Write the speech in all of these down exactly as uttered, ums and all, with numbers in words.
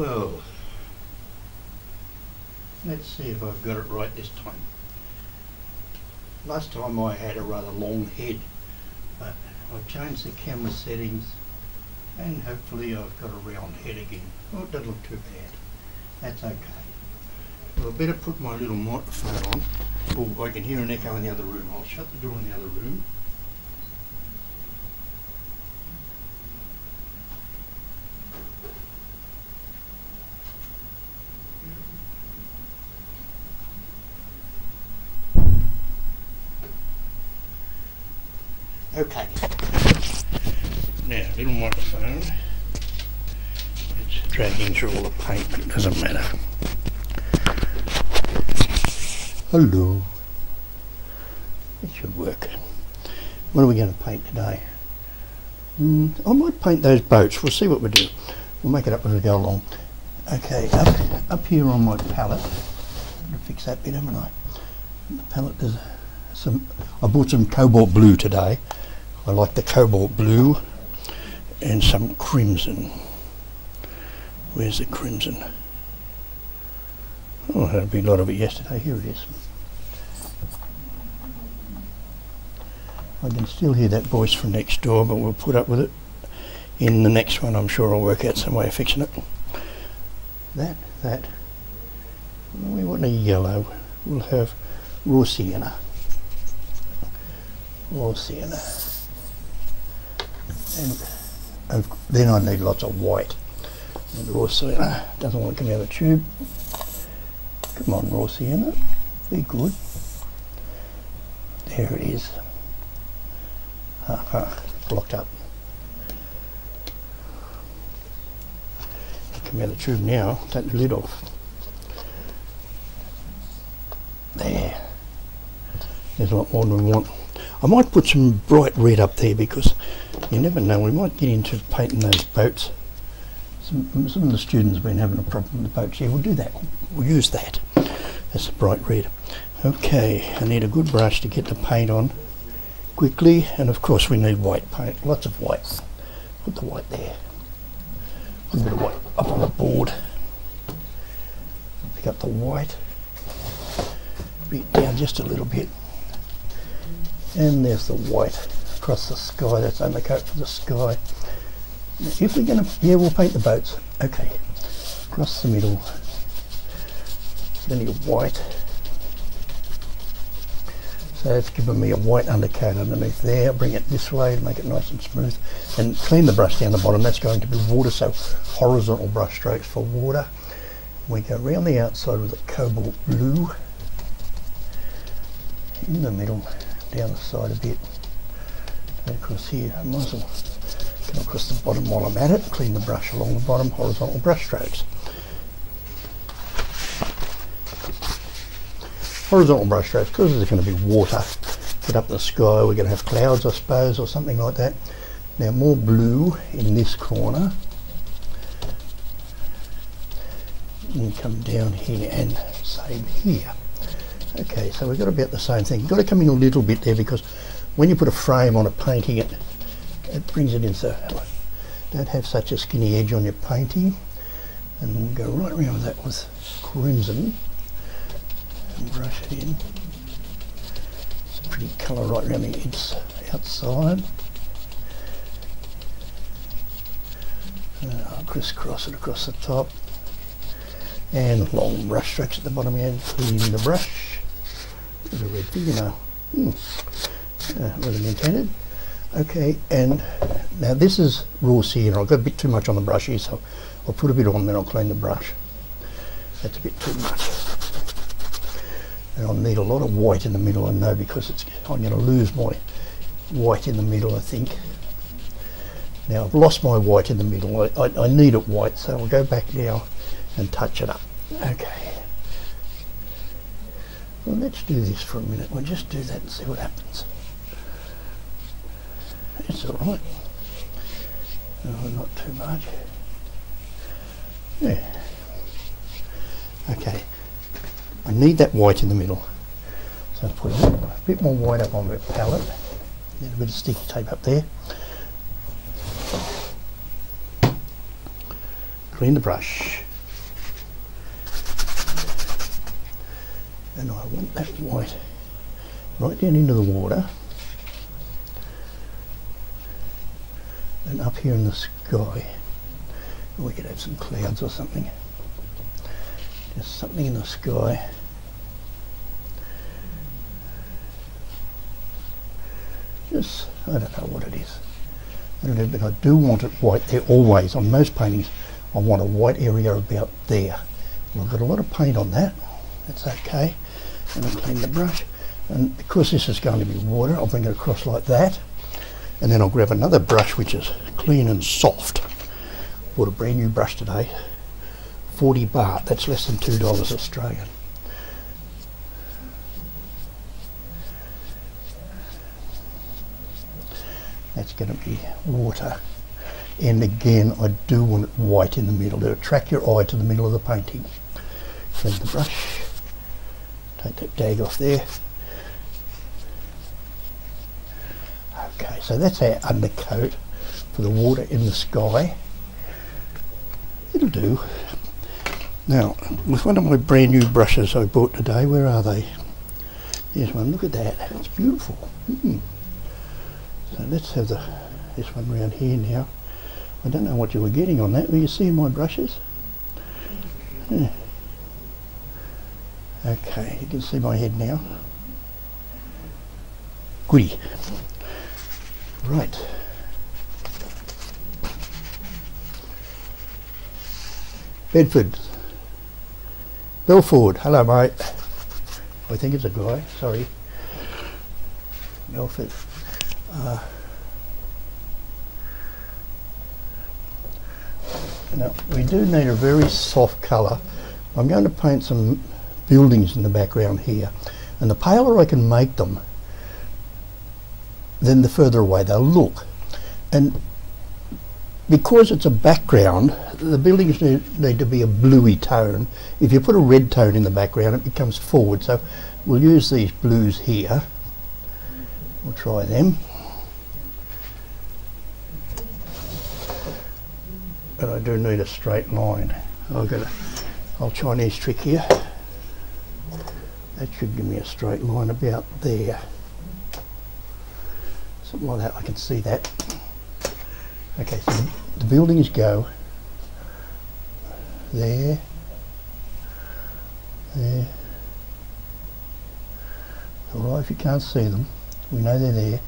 twelve. Let's see if I've got it right this time. Last time I had a rather long head, but I've changed the camera settings and hopefully I've got a round head again. Oh, it doesn't look too bad. That's okay. Well, I better put my little microphone on. Oh, I can hear an echo in the other room. I'll shut the door in the other room. Okay, now little microphone, it's dragging through all the paint, but it doesn't matter. Hello, it should work. What are we going to paint today? Mm, I might paint those boats, we'll see what we do. We'll make it up as we go along. Okay, up, up here on my palette, I'm going to fix that bit, haven't I? The palette does some, I bought some cobalt blue today. I like the cobalt blue and some crimson. Where's the crimson? Oh, I had a big lot of it yesterday. Here it is. I can still hear that voice from next door, but we'll put up with it. In the next one, I'm sure I'll work out some way of fixing it. That, that. We want a yellow. We'll have raw sienna. Raw sienna. And, and then I need lots of white. And raw sienna doesn't want to come out of the tube. Come on, raw sienna, be good. There it is. Ha ha, blocked up. Come out of the tube now, take the lid off. There. There's a lot more than we want. I might put some bright red up there because you never know, we might get into painting those boats. Some, some of the students have been having a problem with the boats. Yeah, we'll do that. We'll use that. That's the bright red. Okay, I need a good brush to get the paint on quickly, and of course we need white paint, lots of white. Put the white there. Put a bit of white up on the board. Pick up the white. Bring it down just a little bit. And there's the white across the sky. That's undercoat for the sky. Now if we're going to, yeah, we'll paint the boats. Okay, across the middle. Then your white. So it's giving me a white undercoat underneath there. Bring it this way to make it nice and smooth. And clean the brush down the bottom. That's going to be water. So horizontal brush strokes for water. We go around the outside with the cobalt blue. In the middle. Down the side a bit, and across here. I might as well come across the bottom while I'm at it, clean the brush along the bottom, horizontal brush strokes. Horizontal brush strokes, because there's going to be water, get up the sky, we're going to have clouds I suppose or something like that. Now more blue in this corner, and come down here and same here. Okay, so we've got about the same thing. You've got to come in a little bit there because when you put a frame on a painting, it, it brings it in, so don't have such a skinny edge on your painting. And we'll go right around that with crimson and brush it in. It's a pretty colour right around the edge outside. And I'll crisscross it across the top. And long brush strokes at the bottom end, clean the brush. There's a red fingernail. Hmm. Uh, wasn't intended. Okay, and now this is raw sienna. I've got a bit too much on the brush here, so I'll put a bit on, then I'll clean the brush. That's a bit too much. And I'll need a lot of white in the middle, I know, because it's, I'm going to lose my white in the middle, I think. Now, I've lost my white in the middle. I, I, I need it white, so I'll go back now and touch it up. Okay. Well, let's do this for a minute. We'll just do that and see what happens. It's all right. No, not too much. Yeah. Okay. I need that white in the middle. So I'll put a bit, a bit more white up on the palette. Need a bit of sticky tape up there. Clean the brush. and I want that white right down into the water and up here in the sky. We could have some clouds or something, just something in the sky. Just, I don't know what it is, I don't know, but I do want it white there always. On most paintings I want a white area about there. Well, I've got a lot of paint on that, that's okay. And I'll clean the brush, and because this is going to be water, I'll bring it across like that, and then I'll grab another brush which is clean and soft. Bought a brand new brush today, forty baht, that's less than two dollars Australian. That's going to be water, and again I do want it white in the middle to attract your eye to the middle of the painting. Clean the brush, take that dag off there. Okay, so that's our undercoat for the water in the sky. It'll do. Now, with one of my brand new brushes I bought today, where are they? There's one, look at that, it's beautiful. Mm-hmm. So let's have the, this one round here now. I don't know what you were getting on that. Were you seeing my brushes? Yeah. Okay, you can see my head now. Goody. Right. Bedford. Belford. Hello, mate. I think it's a guy. Sorry. Belford. Uh, now we do need a very soft colour. I'm going to paint some buildings in the background here, and the paler I can make them, then the further away they'll look. And because it's a background, the buildings need, need to be a bluey tone. If you put a red tone in the background, it becomes forward, so we'll use these blues here. We'll try them. But I do need a straight line. I've got a old Chinese trick here. That should give me a straight line about there. Something like that, I can see that. Okay, so the buildings go there, there. Alright, if you can't see them, we know they're there.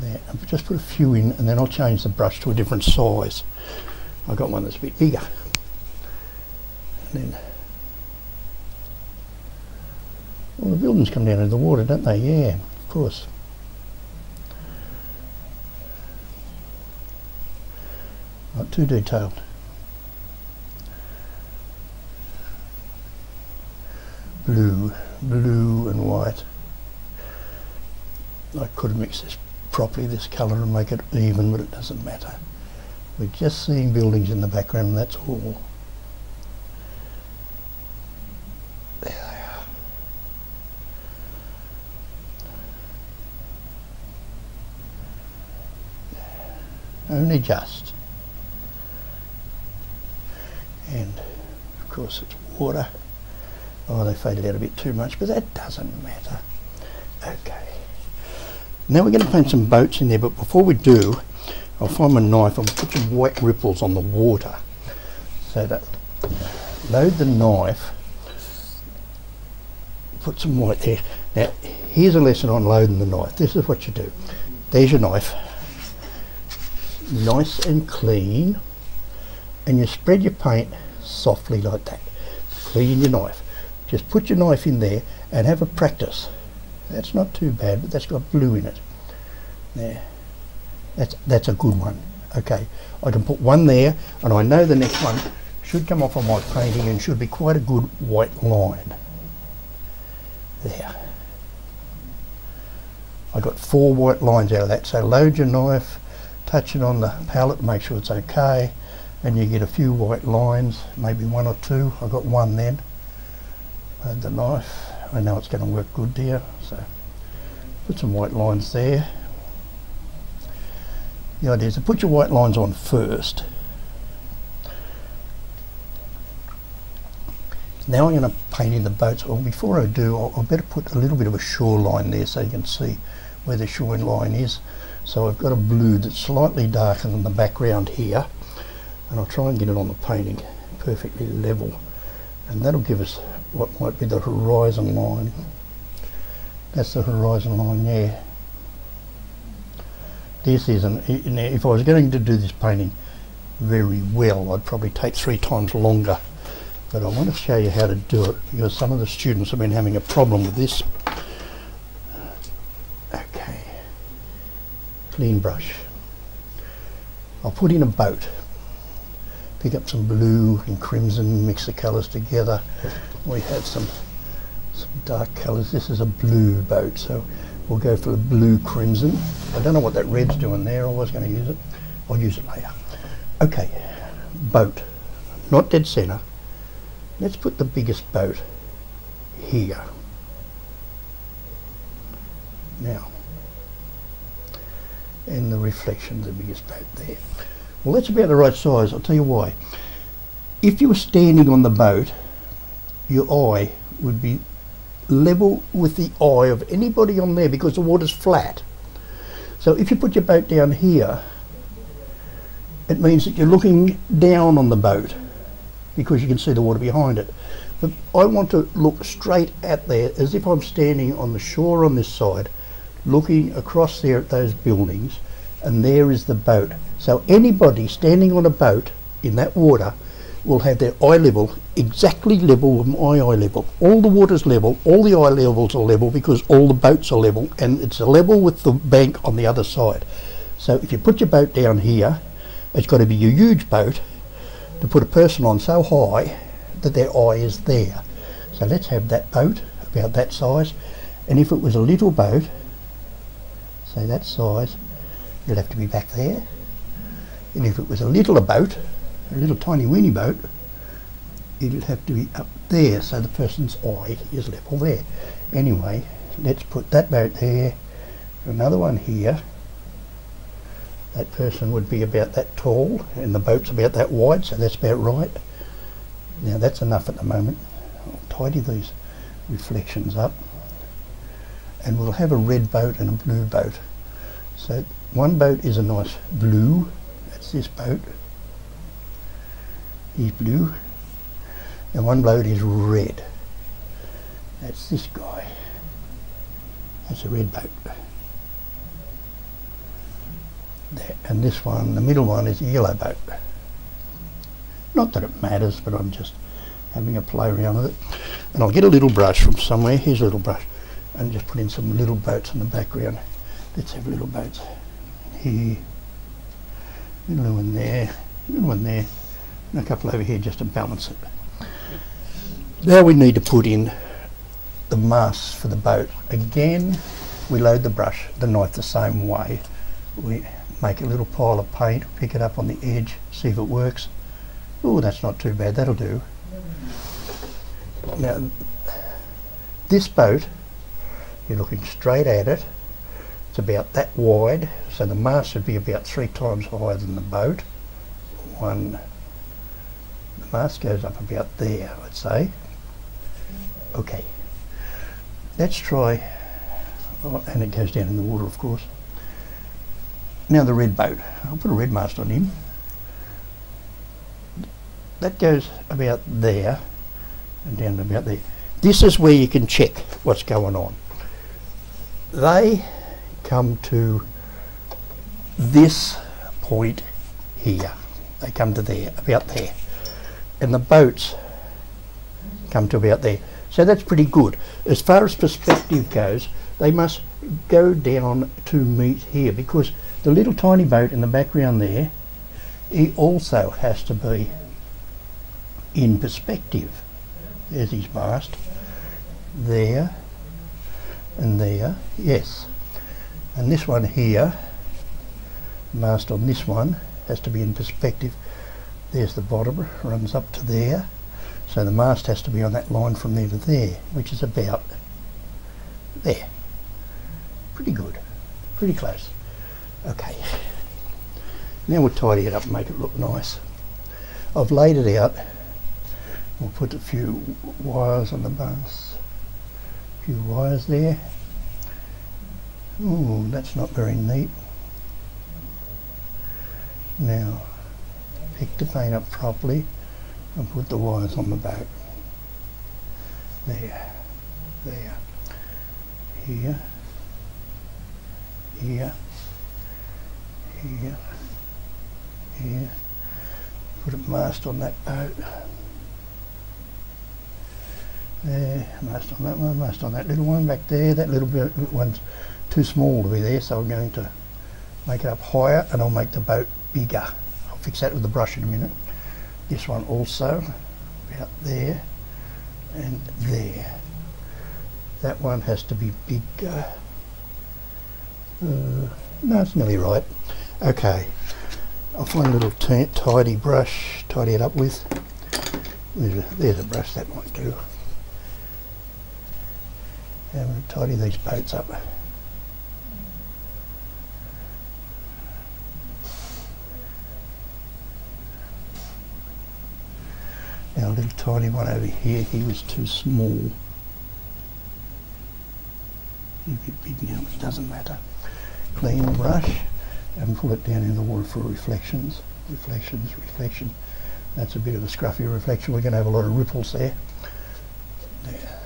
There. I've just put a few in, and then I'll change the brush to a different size. I've got one that's a bit bigger. And then, well, the buildings come down into the water, don't they? Yeah, of course. Not too detailed. Blue, blue and white. I could mix this properly, this colour, and make it even, but it doesn't matter. We're just seeing buildings in the background, and that's all. There they are. Only just. And of course it's water. Oh, they faded out a bit too much, but that doesn't matter. Okay. Now we're going to paint some boats in there, but before we do, I'll find my knife and put some white ripples on the water. So to load the knife, put some white there. Now here's a lesson on loading the knife. This is what you do. There's your knife, nice and clean, and you spread your paint softly like that. Clean your knife. Just put your knife in there and have a practice. That's not too bad, but that's got blue in it. There. That's, that's a good one. Okay, I can put one there, and I know the next one should come off of my painting and should be quite a good white line. There. I got four white lines out of that, so load your knife, touch it on the palette, make sure it's okay, and you get a few white lines, maybe one or two. I got one then. Load the knife. I know it's going to work good there, so put some white lines there. The idea is to put your white lines on first, Now I'm going to paint in the boats. Well, before I do, I'll, I'll better put a little bit of a shoreline there so you can see where the shoreline is. So I've got a blue that's slightly darker than the background here, and I'll try and get it on the painting perfectly level, and that'll give us what might be the horizon line. That's the horizon line there. This isn't, if I was going to do this painting very well, I'd probably take three times longer, but I want to show you how to do it because some of the students have been having a problem with this. Okay, clean brush. I'll put in a boat, pick up some blue and crimson, mix the colours together. We have some, some dark colours. This is a blue boat, so we'll go for the blue crimson. I don't know what that red's doing there. I was going to use it. I'll use it later. Okay, boat, not dead centre. Let's put the biggest boat here. Now, and the reflection of the biggest boat there. Well, that's about the right size. I'll tell you why. If you were standing on the boat, your eye would be level with the eye of anybody on there because the water's flat. So if you put your boat down here, it means that you're looking down on the boat because you can see the water behind it. But I want to look straight at there as if I'm standing on the shore on this side, looking across there at those buildings, and there is the boat. So anybody standing on a boat in that water will have their eye level exactly level with my eye level. All the water's level, all the eye levels are level because all the boats are level, and it's level with the bank on the other side. So if you put your boat down here, it's got to be a huge boat to put a person on so high that their eye is there. So let's have that boat about that size, and if it was a little boat, say that size, you'll have to be back there. And if it was a littler boat, a little tiny weeny boat, it'll have to be up there, so the person's eye is level there. Anyway, let's put that boat there, another one here. That person would be about that tall, and the boat's about that wide, so that's about right. Now that's enough at the moment. I'll tidy these reflections up, and we'll have a red boat and a blue boat. So one boat is a nice blue, that's this boat, he's blue, and one boat is red, that's this guy, that's a red boat. There. And this one, the middle one, is a yellow boat. Not that it matters, but I'm just having a play around with it. And I'll get a little brush from somewhere, here's a little brush, and just put in some little boats in the background. Let's have little boats here, little one there, little one there, and a couple over here just to balance it. Now we need to put in the masts for the boat. Again, we load the brush, the knife the same way. We make a little pile of paint, pick it up on the edge, see if it works. Oh, that's not too bad, that'll do. Now, this boat, you're looking straight at it, it's about that wide, so the mast would be about three times higher than the boat. One, the mast goes up about there, I'd say. Okay, let's try, oh, and it goes down in the water, of course. Now the red boat, I'll put a red mast on him. That goes about there and down to about there. This is where you can check what's going on. They come to this point here. They come to there, about there. And the boats come to about there. So that's pretty good. As far as perspective goes, they must go down to meet here because the little tiny boat in the background there, he also has to be in perspective. There's his mast, there and there, yes. And this one here, mast on this one, has to be in perspective. There's the bottom, runs up to there. So the mast has to be on that line from there to there, which is about there. Pretty good, pretty close. Okay, now we'll tidy it up and make it look nice. I've laid it out We'll put a few wires on the bus. A few wires there. Ooh, that's not very neat. Now, pick the paint up properly and put the wires on the back. There, there, here, here, here, here. Put a mast on that boat. There, mast on that one, mast on that little one back there. That little bit, one's too small to be there, so I'm going to make it up higher and I'll make the boat bigger. I'll fix that with the brush in a minute. This one also, about there and there. That one has to be bigger. Uh, no, it's nearly right. Okay, I'll find a little t tidy brush, tidy it up with. There's a, there's a brush, that might do. And we'll tidy these boats up. Now a little tiny one over here, he was too small. A bit big now, it doesn't matter. Clean the brush and pull it down in the water for reflections. Reflections, reflection. That's a bit of a scruffy reflection. We're going to have a lot of ripples there. There.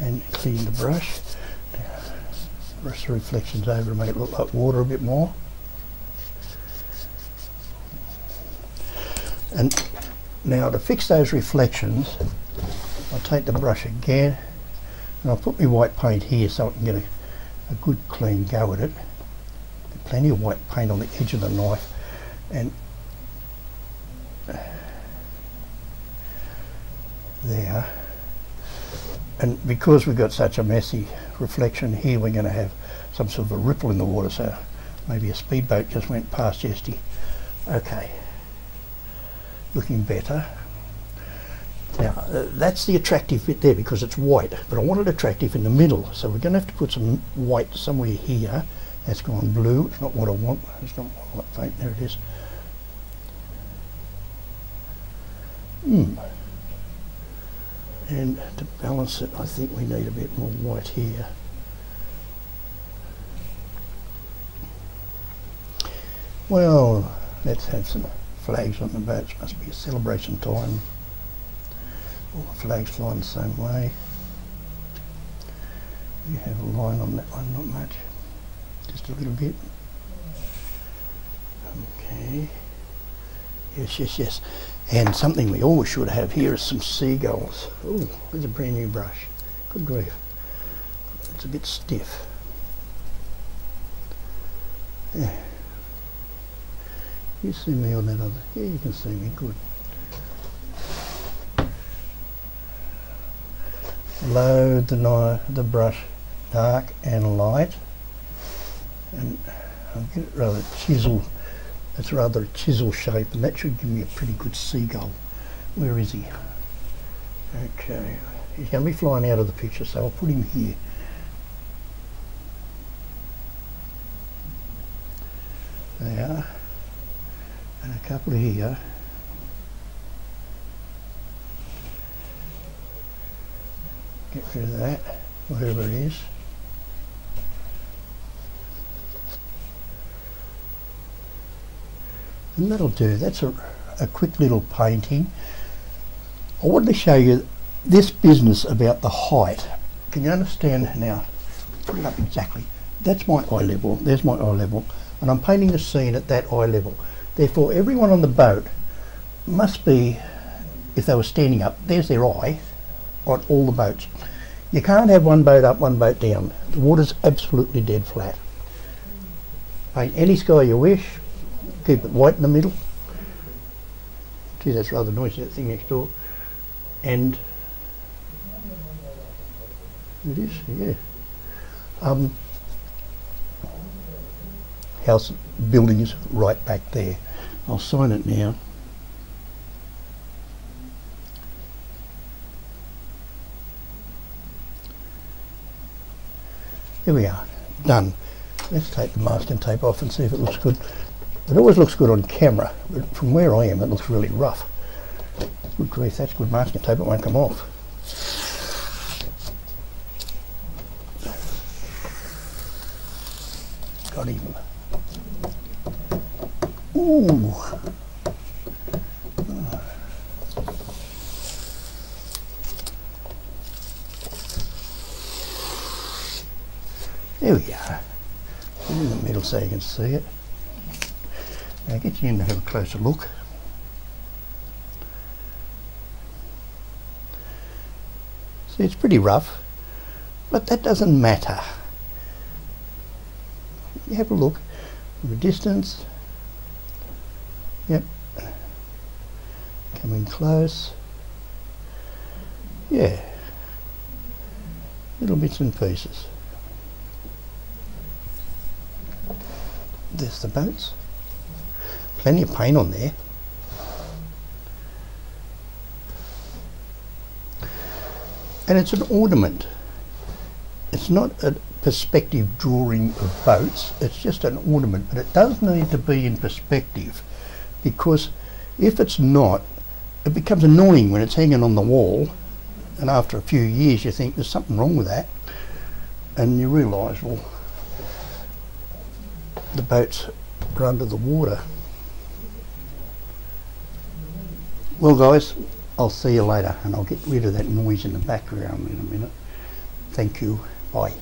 And clean the brush. Now, brush the reflections over and make it look like water a bit more. And now to fix those reflections, I'll take the brush again and I'll put my white paint here so I can get a, a good clean go at it. There's plenty of white paint on the edge of the knife, and there. And because we've got such a messy reflection here, we're going to have some sort of a ripple in the water, so maybe a speedboat just went past yesterday. Okay. Looking better. Now uh, that's the attractive bit there because it's white, but I want it attractive in the middle, so we're going to have to put some white somewhere here. That's gone blue, it's not what I want, it's not what I think, there it is. Mm. And to balance it I think we need a bit more white here. Well, let's have some flags on the boats, must be a celebration time. All the flags flying the same way. We have a line on that one, not much, just a little bit. Okay, yes, yes, yes. And something we always should have here is some seagulls. Oh, there's a brand new brush, good grief. It's a bit stiff. Yeah. You see me on that other? Yeah, you can see me. Good. Load the knife, the brush, dark and light, and I'll get it rather chisel. That's rather a chisel shape, and that should give me a pretty good seagull. Where is he? Okay, he's going to be flying out of the picture, so I'll put him here. There. And a couple here. Get rid of that, whatever it is. And that'll do. That's a, a quick little painting. I wanted to show you this business about the height. Can you understand now? Put it up exactly. That's my eye level. There's my eye level. And I'm painting the scene at that eye level. Therefore, everyone on the boat must be, if they were standing up, there's their eye on all the boats. You can't have one boat up, one boat down. The water's absolutely dead flat. Paint any sky you wish, keep it white in the middle. Gee, that's rather noisy, that thing next door. And it is, yeah. Um, house buildings right back there. I'll sign it now. Here we are, done. Let's take the masking tape off and see if it looks good. It always looks good on camera, but from where I am it looks really rough. That's good grease, that's good masking tape, it won't come off. Got him. Ooh. There we go. In the middle so you can see it. Now get you in to have a closer look. See, it's pretty rough, but that doesn't matter. You have a look from a distance. Yep. Coming close. Yeah. Little bits and pieces. There's the boats. Plenty of paint on there. And it's an ornament. It's not a perspective drawing of boats, it's just an ornament, but it does need to be in perspective, because if it's not, it becomes annoying when it's hanging on the wall, and after a few years you think there's something wrong with that, and you realise, well, the boats are under the water. Well guys, I'll see you later, and I'll get rid of that noise in the background in a minute. Thank you. Bye.